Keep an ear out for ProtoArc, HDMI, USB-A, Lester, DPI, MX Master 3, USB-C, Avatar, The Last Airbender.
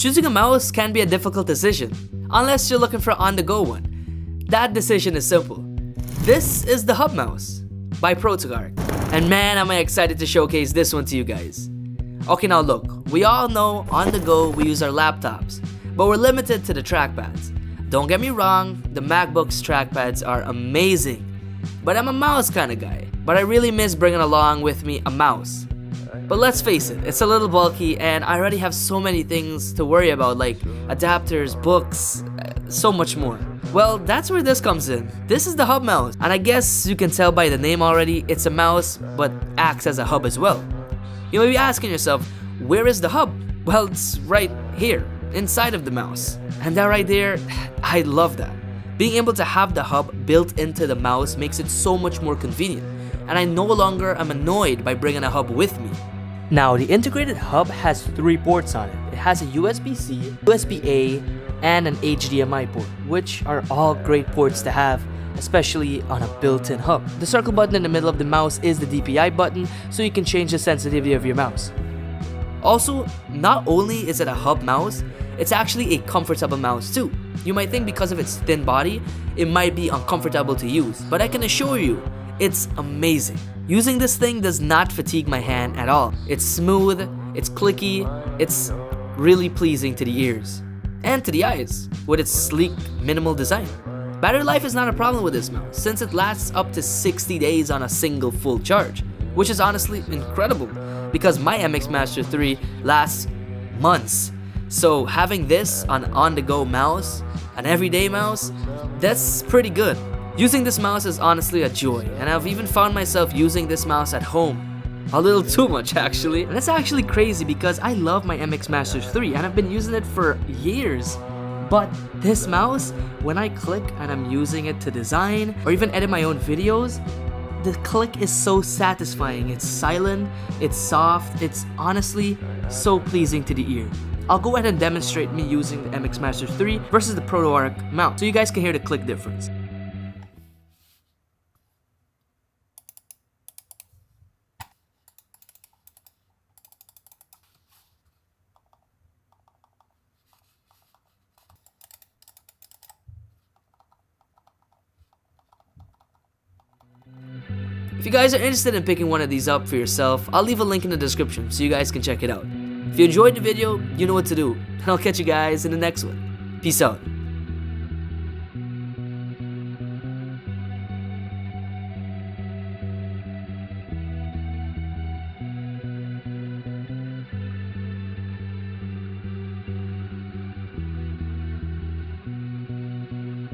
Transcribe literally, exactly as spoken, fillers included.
Choosing a mouse can be a difficult decision, unless you're looking for an on-the-go one. That decision is simple. This is the Hub Mouse by ProtoArc, and man, am I excited to showcase this one to you guys. Okay, now look, we all know on the go we use our laptops, but we're limited to the trackpads. Don't get me wrong, the MacBook's trackpads are amazing, but I'm a mouse kind of guy, but I really miss bringing along with me a mouse. But let's face it, it's a little bulky and I already have so many things to worry about, like adapters, books, so much more. Well, that's where this comes in. This is the Hub Mouse, and I guess you can tell by the name already, it's a mouse but acts as a hub as well. You may be asking yourself, where is the hub? Well, it's right here, inside of the mouse. And that right there, I love that. Being able to have the hub built into the mouse makes it so much more convenient, and I no longer am annoyed by bringing a hub with me. Now, the integrated hub has three ports on it. It has a U S B C, U S B A, and an H D M I port, which are all great ports to have, especially on a built-in hub. The circle button in the middle of the mouse is the D P I button, so you can change the sensitivity of your mouse. Also, not only is it a hub mouse, it's actually a comfortable mouse too. You might think because of its thin body, it might be uncomfortable to use, but I can assure you, it's amazing. Using this thing does not fatigue my hand at all. It's smooth, it's clicky, it's really pleasing to the ears and to the eyes with its sleek, minimal design. Battery life is not a problem with this mouse, since it lasts up to sixty days on a single full charge, which is honestly incredible because my M X Master three lasts months. So having this on an on-the-go mouse, an everyday mouse, that's pretty good. Using this mouse is honestly a joy, and I've even found myself using this mouse at home. A little too much actually. And that's actually crazy because I love my M X Master three and I've been using it for years. But this mouse, when I click and I'm using it to design or even edit my own videos, the click is so satisfying. It's silent, it's soft, it's honestly so pleasing to the ear. I'll go ahead and demonstrate me using the M X Master three versus the ProtoArc mount so you guys can hear the click difference. If you guys are interested in picking one of these up for yourself, I'll leave a link in the description so you guys can check it out. If you enjoyed the video, you know what to do, and I'll catch you guys in the next one. Peace out.